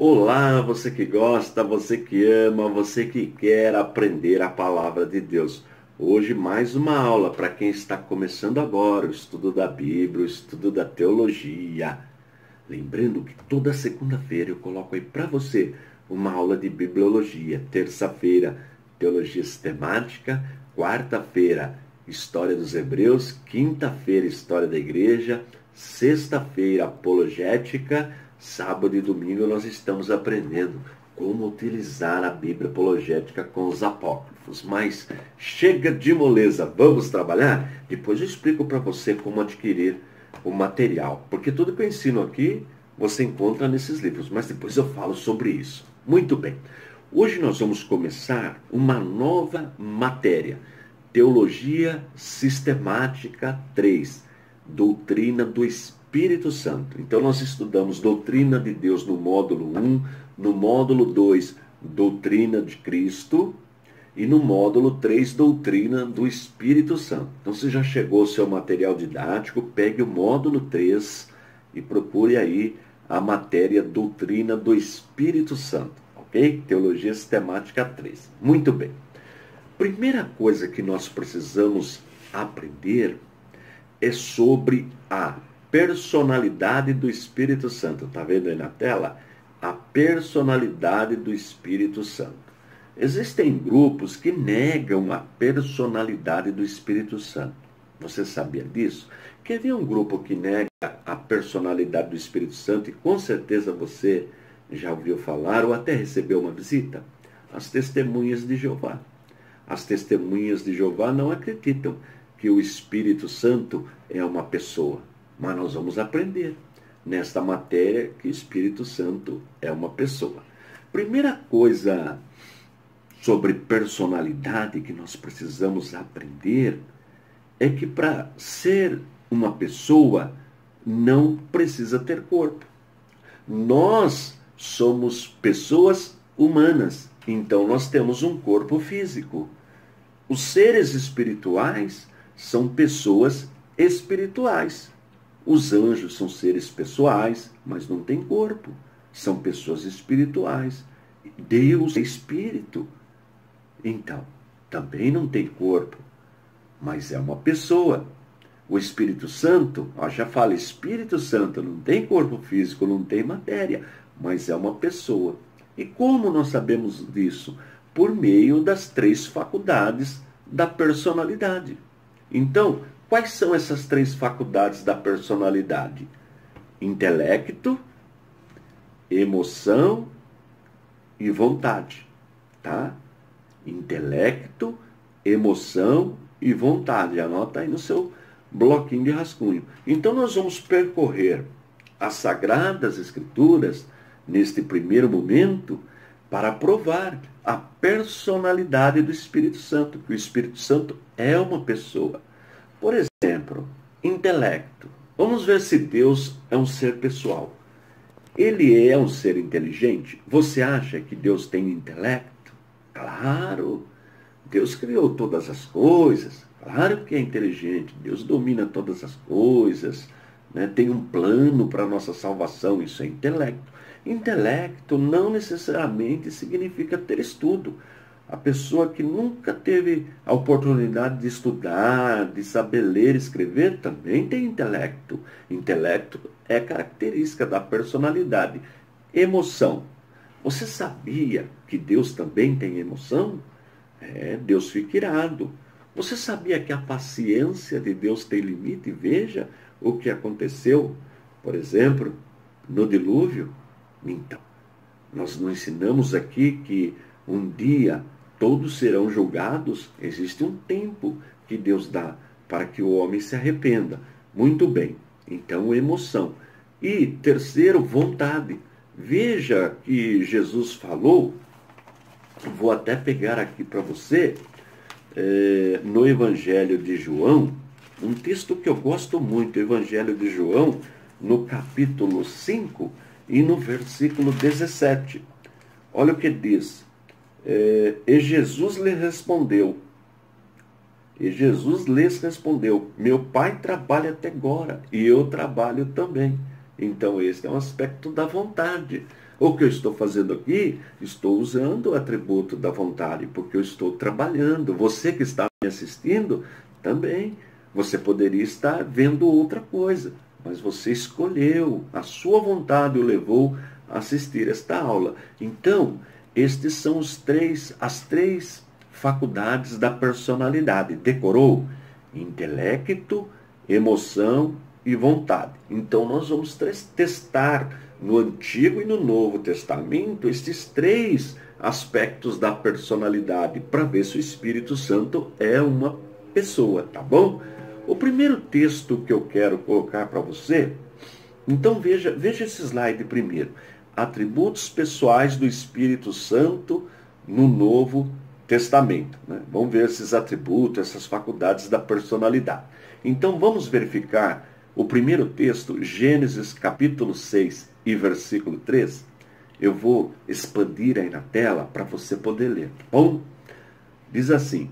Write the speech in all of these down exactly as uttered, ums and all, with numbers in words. Olá, você que gosta, você que ama, você que quer aprender a palavra de Deus. Hoje mais uma aula para quem está começando agora o estudo da Bíblia, o estudo da teologia. Lembrando que toda segunda-feira eu coloco aí para você uma aula de Bibliologia. Terça-feira, Teologia Sistemática. Quarta-feira, História dos Hebreus. Quinta-feira, História da Igreja. Sexta-feira, Apologética. Sábado e domingo nós estamos aprendendo como utilizar a Bíblia apologética com os apócrifos. Mas chega de moleza, vamos trabalhar? Depois eu explico para você como adquirir o material. Porque tudo que eu ensino aqui você encontra nesses livros, mas depois eu falo sobre isso. Muito bem, hoje nós vamos começar uma nova matéria. Teologia Sistemática três, Doutrina do Espírito. Espírito Santo. Então nós estudamos doutrina de Deus no módulo um, no módulo dois, doutrina de Cristo, e no módulo três, doutrina do Espírito Santo. Então se já chegou o seu material didático, pegue o módulo três e procure aí a matéria doutrina do Espírito Santo, ok? Teologia Sistemática três. Muito bem. Primeira coisa que nós precisamos aprender é sobre a personalidade do Espírito Santo. Está vendo aí na tela? A personalidade do Espírito Santo. Existem grupos que negam a personalidade do Espírito Santo. Você sabia disso? Quer ver um grupo que nega a personalidade do Espírito Santo? E com certeza você já ouviu falar ou até recebeu uma visita. As Testemunhas de Jeová. As Testemunhas de Jeová não acreditam que o Espírito Santo é uma pessoa. Mas nós vamos aprender nesta matéria que o Espírito Santo é uma pessoa. Primeira coisa sobre personalidade que nós precisamos aprender é que para ser uma pessoa não precisa ter corpo. Nós somos pessoas humanas, então nós temos um corpo físico. Os seres espirituais são pessoas espirituais. Os anjos são seres pessoais, mas não têm corpo. São pessoas espirituais. Deus é espírito. Então, também não tem corpo, mas é uma pessoa. O Espírito Santo, ó, já fala Espírito Santo, não tem corpo físico, não tem matéria, mas é uma pessoa. E como nós sabemos disso? Por meio das três faculdades da personalidade. Então, quais são essas três faculdades da personalidade? Intelecto, emoção e vontade, tá? Intelecto, emoção e vontade. Anota aí no seu bloquinho de rascunho. Então nós vamos percorrer as Sagradas Escrituras neste primeiro momento para provar a personalidade do Espírito Santo, que o Espírito Santo é uma pessoa. Por exemplo, intelecto. Vamos ver se Deus é um ser pessoal. Ele é um ser inteligente? Você acha que Deus tem intelecto? Claro! Deus criou todas as coisas. Claro que é inteligente. Deus domina todas as coisas, né? Tem um plano para a nossa salvação. Isso é intelecto. Intelecto não necessariamente significa ter estudo. A pessoa que nunca teve a oportunidade de estudar, de saber ler e escrever, também tem intelecto. Intelecto é característica da personalidade. Emoção. Você sabia que Deus também tem emoção? É, Deus fica irado. Você sabia que a paciência de Deus tem limite? Veja o que aconteceu, por exemplo, no dilúvio. Então, nós não ensinamos aqui que um dia todos serão julgados. Existe um tempo que Deus dá para que o homem se arrependa. Muito bem. Então, emoção. E terceiro, vontade. Veja que Jesus falou, vou até pegar aqui para você, é, no Evangelho de João, um texto que eu gosto muito, Evangelho de João, no capítulo cinco e no versículo dezessete. Olha o que diz. É, e Jesus lhe respondeu, e Jesus lhes respondeu, meu pai trabalha até agora, e eu trabalho também. Então esse é um aspecto da vontade. O que eu estou fazendo aqui, estou usando o atributo da vontade, porque eu estou trabalhando. Você que está me assistindo, também. Você poderia estar vendo outra coisa, mas você escolheu, a sua vontade o levou a assistir esta aula. Então, estes são os três, as três faculdades da personalidade. Decorou? Intelecto, emoção e vontade. Então, nós vamos testar no Antigo e no Novo Testamento estes três aspectos da personalidade para ver se o Espírito Santo é uma pessoa, tá bom? O primeiro texto que eu quero colocar para você, então veja, veja esse slide primeiro. Atributos pessoais do Espírito Santo no Novo Testamento, né? Vamos ver esses atributos, essas faculdades da personalidade. Então vamos verificar o primeiro texto, Gênesis capítulo seis e versículo três. Eu vou expandir aí na tela para você poder ler, tá bom? Diz assim: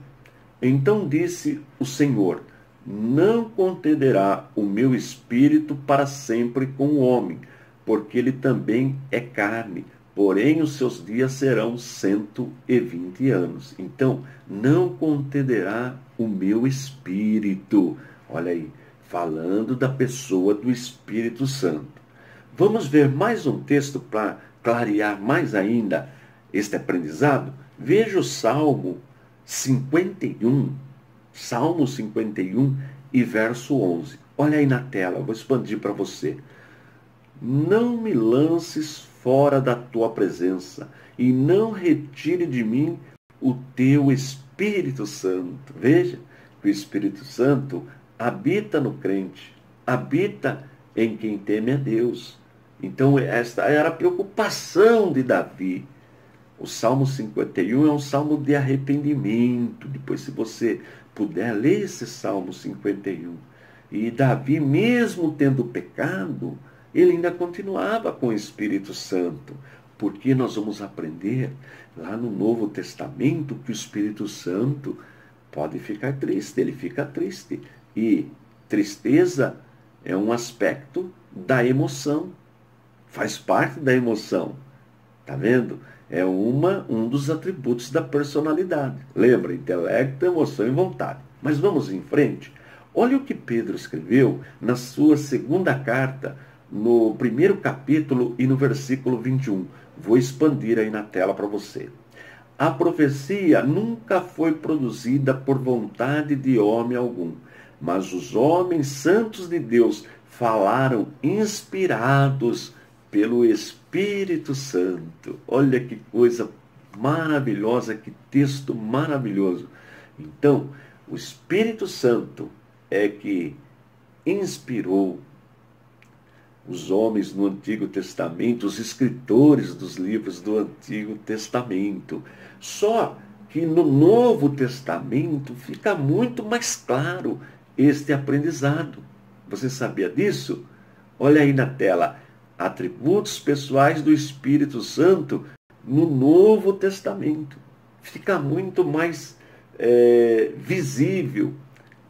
então disse o Senhor, não contenderá o meu espírito para sempre com o homem, porque ele também é carne, porém os seus dias serão cento e vinte anos. Então, não contenderá o meu espírito. Olha aí, falando da pessoa do Espírito Santo. Vamos ver mais um texto para clarear mais ainda este aprendizado? Veja o Salmo cinquenta e um, Salmo cinquenta e um e verso onze. Olha aí na tela, eu vou expandir para você. Não me lances fora da tua presença e não retire de mim o teu Espírito Santo. Veja que o Espírito Santo habita no crente, habita em quem teme a Deus. Então esta era a preocupação de Davi. O Salmo cinquenta e um é um salmo de arrependimento. Depois, se você puder, ler esse Salmo cinquenta e um. E Davi, mesmo tendo pecado, ele ainda continuava com o Espírito Santo. Porque nós vamos aprender lá no Novo Testamento que o Espírito Santo pode ficar triste. Ele fica triste. E tristeza é um aspecto da emoção. Faz parte da emoção. Tá vendo? É uma, um dos atributos da personalidade. Lembra, intelecto, emoção e vontade. Mas vamos em frente. Olha o que Pedro escreveu na sua segunda carta, no primeiro capítulo e no versículo vinte e um. Vou expandir aí na tela para você. A profecia nunca foi produzida por vontade de homem algum, mas os homens santos de Deus falaram inspirados pelo Espírito Santo. Olha que coisa maravilhosa, que texto maravilhoso. Então, o Espírito Santo é que inspirou os homens no Antigo Testamento, os escritores dos livros do Antigo Testamento. Só que no Novo Testamento fica muito mais claro este aprendizado. Você sabia disso? Olha aí na tela. Atributos pessoais do Espírito Santo no Novo Testamento. Fica muito mais é, visível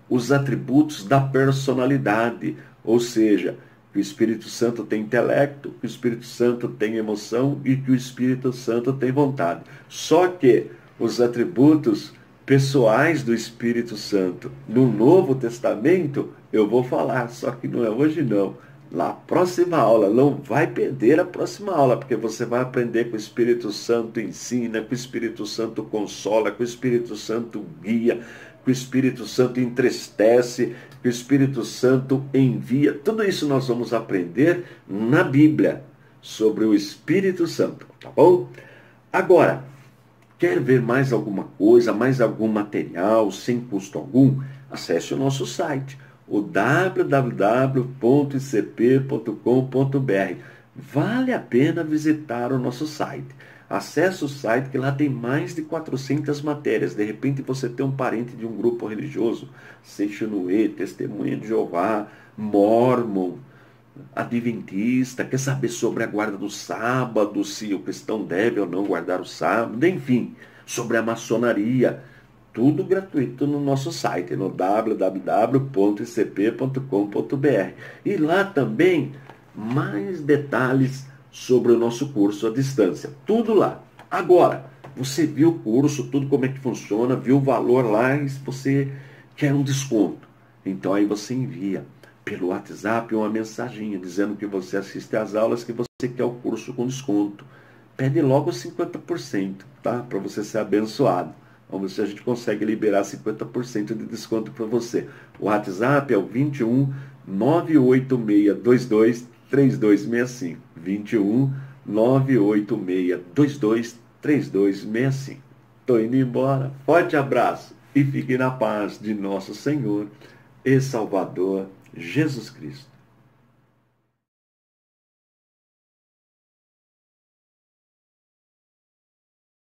os atributos da personalidade, ou seja, que o Espírito Santo tem intelecto, que o Espírito Santo tem emoção e que o Espírito Santo tem vontade. Só que os atributos pessoais do Espírito Santo no Novo Testamento, eu vou falar, só que não é hoje não. Na próxima aula, não vai perder a próxima aula, porque você vai aprender que o Espírito Santo ensina, que o Espírito Santo consola, que o Espírito Santo guia, que o Espírito Santo entristece, que o Espírito Santo envia. Tudo isso nós vamos aprender na Bíblia, sobre o Espírito Santo, tá bom? Agora, quer ver mais alguma coisa, mais algum material, sem custo algum? Acesse o nosso site, o w w w ponto i c p ponto com ponto b r. Vale a pena visitar o nosso site. Acesse o site, que lá tem mais de quatrocentas matérias. De repente você tem um parente de um grupo religioso, Seixonuê, Testemunha de Jeová, Mormon, Adventista, quer saber sobre a guarda do sábado, se o cristão deve ou não guardar o sábado, enfim, sobre a maçonaria. Tudo gratuito no nosso site, no w w w ponto i c p ponto com ponto b r. E lá também mais detalhes sobre o nosso curso à distância. Tudo lá. Agora, você viu o curso, tudo como é que funciona, viu o valor lá e você quer um desconto. Então aí você envia pelo WhatsApp uma mensaginha dizendo que você assiste às aulas, que você quer o curso com desconto. Pede logo cinquenta por cento, tá? Para você ser abençoado. Vamos ver se a gente consegue liberar cinquenta por cento de desconto para você. O WhatsApp é o vinte e um, nove oito seis, dois dois, três dois seis cinco. vinte e um, nove oito seis, dois dois, três dois seis cinco. Tô indo embora. Forte abraço e fique na paz de nosso Senhor e Salvador Jesus Cristo.